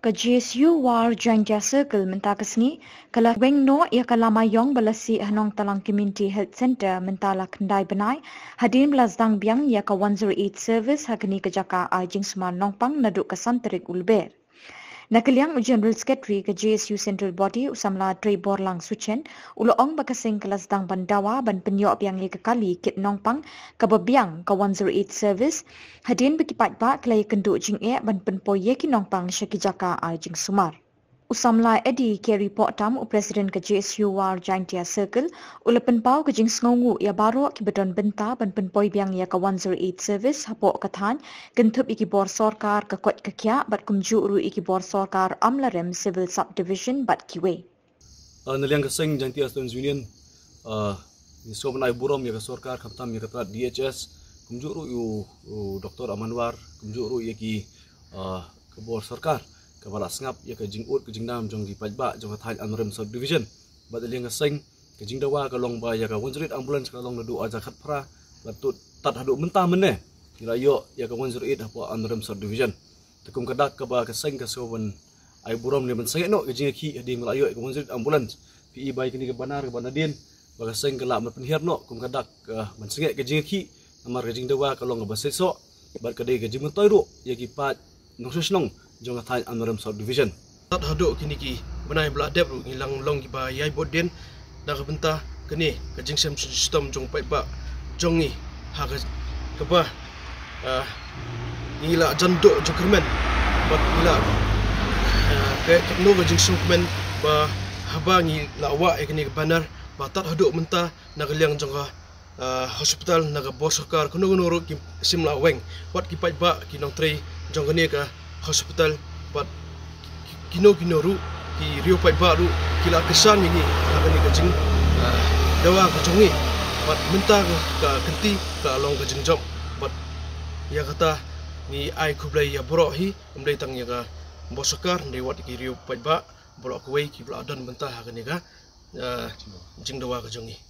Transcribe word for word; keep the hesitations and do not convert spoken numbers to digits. Ka J S U war Jaintia circle mentakasni kala wengno ia kala mayong balasi Nongtalang community health center mentala kendai benai hadin belazdang biang ia ka one oh eight service hakni kejaka ajing suman nongpang naduk ka santerik ulber Nakaliang General Secretary ke J S U Central Body usamla Trey Borlang Suchen uloong bakasing kelasdang bandawa ban penyok biang ye kekali kit nongpang ke bebiang ke one oh eight service hadin bekipat ba kelai kenduk jing e ban penpoye ki nongpang syakijaka a jing sumar. Usamla Eddie ke report tam u Presiden ke J S U war Jaintia Circle ula penpau ke jing sengongu ia baru ki bedon benta ban penpoy biang ia ke one oh eight service hapok kathan gentup iki bor sorkar ke kot kekia bat kumju ru iki bor sorkar amlarem civil subdivision bat kiwe. Neliang keseng Jaintia Students Union ni sobenai buram ia ke sorkar kaptam ia ke D H S kumju ru u Doktor Amanwar kumju ru ia ki ke bor sorkar kepala sengap ia ke jingud ke jingnam jong di pajba jong thai amrem subdivision bat liang seng ke jingdawa ka longba ia ka one oh eight ambulance ka long nadu aja khatra batut tat hadu mentah mene kirayo ia ka one oh eight apa amrem subdivision tekum kadak ka ba ka seng ka sowan ai buram ni menseng no ke jingki di melayo ka one oh eight ambulance pi bai kini ke banar ke banadin ba ka seng ka la penher no kum kadak menseng ke jingki amar ke jingdawa ka long ba seso bat ka de ke jingtoiru ia ki pat nongshong jonga thai amrem subdivision tat hado kiniki benai bla debru ngilang long ki ba yai bodin da kebenta kini ke jingsem system jong pai ba jongi ha ke ba ngila jando jokermen bat ngila ke teknologi jingsum men ba habangi lawa ekni banar ba tat hado menta nagliang jonga hospital naga bosokar kuno kuno ki simla weng wat ki pai ba ki nong tre jongani ka hospital but kino kino ru ki rio pai baru kila kesan ini akan dikejing dawa kejongi but mentah ka kenti ka long kejing job but ya kata ni ai kublai ya borok hi umdai tang ya ka bosokar dewat ki rio pai ba borok kuai ki bladan mentah akan ni ka jing dawa kejongi